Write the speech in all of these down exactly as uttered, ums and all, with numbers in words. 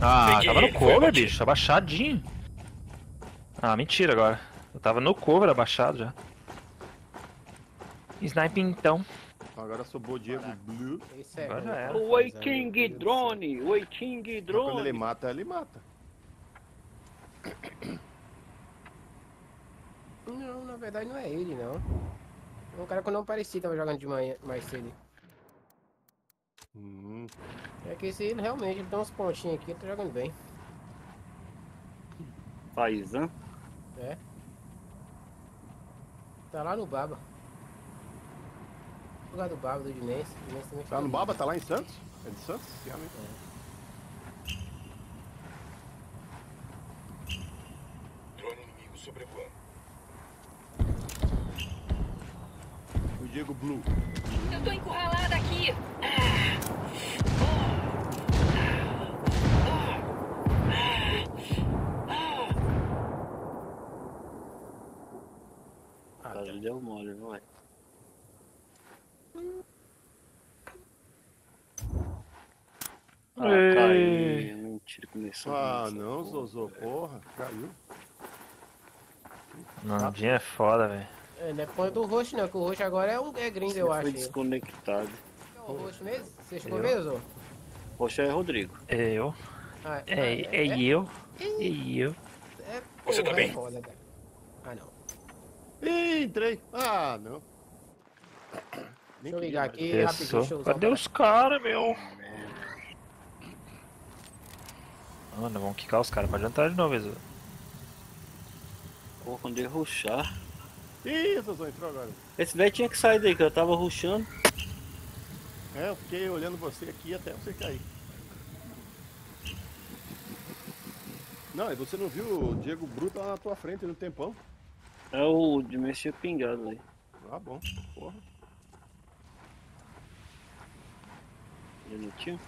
Ah, peguei, tava no cover, bicho, abaixadinho. Ah, mentira agora. Eu tava no cover abaixado já. Snipe então. Agora sobrou o Diego Blue. Esse é agora já era. Oi, King Drone! Oi, King Drone! Quando ele mata, ele mata. Não, na verdade não é ele, não. É um cara que eu não apareci, tava jogando de manhã mais cedo. Hum. É que esse ele realmente ele dá uns pontinhos aqui, ele tá jogando bem. Faz, né? É. Tá lá no Baba. O lugar do Baba, do Dinense. Tá no Baba? Tá lá em Santos? É de Santos? É. Drone inimigo sobrevoando. O Diego Blue. Eu tô encurralada aqui. Ah, já deu mole, não é? Ah, caiu. Mentira, começou. Ah, não, Zozô, porra. Caiu. Nandinho é foda, velho. É, não é ponto do roxo, não, que o roxo agora é, um, é grind, eu acho. Foi desconectado. É o roxo mesmo? Você chegou mesmo, Zô? Roxo é Rodrigo. É eu. Ah, é, é, é, é eu. É, é eu. É, porra, você tá bem? É foda, cara. Ah, não. Ih, entrei. Ah, não. Deixa eu ligar aqui, Pessoa. rapidinho, deixa eu usar. Cadê os caras, meu? Mano, vamos quicar os caras, pode entrar de novo, Exu. Pô, quando eu rushar... Ih, Zozô entrou agora. Esse velho tinha que sair daí, que eu tava rushando. É, eu fiquei olhando você aqui até você cair. Não, e você não viu o Diego Bruto na tua frente no tempão? É, o de mexer pingado aí. Ah, bom, porra. Minutinho.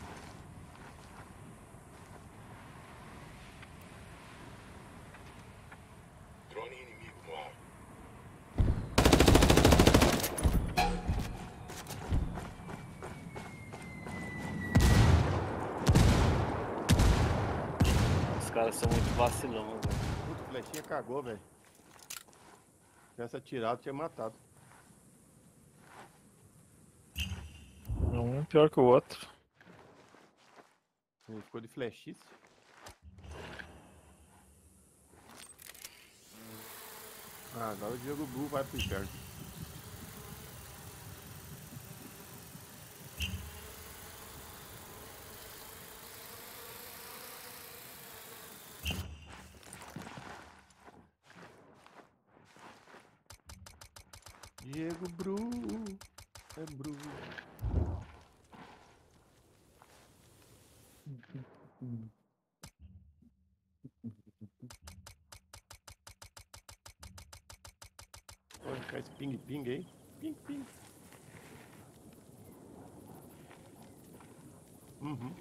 Drone inimigo no ar. Os caras são muito vacilão, velho. Puta, flechinha cagou, velho. Se essa atirada tinha matado. Um pior que o outro. Ele ficou de flechice. Ah, agora o Diego Blue vai pro inferno. Diego Blue é Blue. Pode ficar esse ping-ping aí. Ping-ping. Uhum.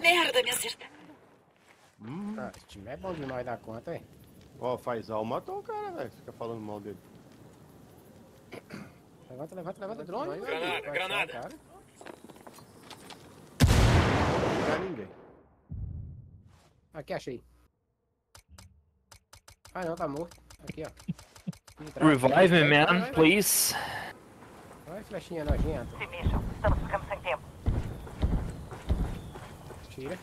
Merda, me acerta. Hum. Ah, esse time é bom demais da conta, hein? Ó, oh, faz alma, matou o cara, velho. Fica falando mal dele. Levanta, levanta, levanta, drone. Granada, vai, granada. Vai, cara. Não vai ninguém. Aqui, achei. Ah, não, tá morto. Aqui, ó. Entrar, revive me, man, vai, vai, please. Vai, flechinha nojenta. Se mexam, estamos ficando sem tempo. Tira.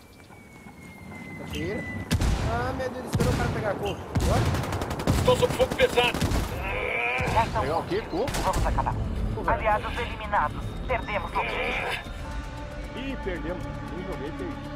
Tira. Ah, meu Deus, esperou o cara pegar corpo. Bora? Estou sob fogo pesado. Pegar o quê? Corpo? Vamos acabar. Aliados eliminados. Perdemos o objetivo. Ih, perdemos. Não joguei, perdi.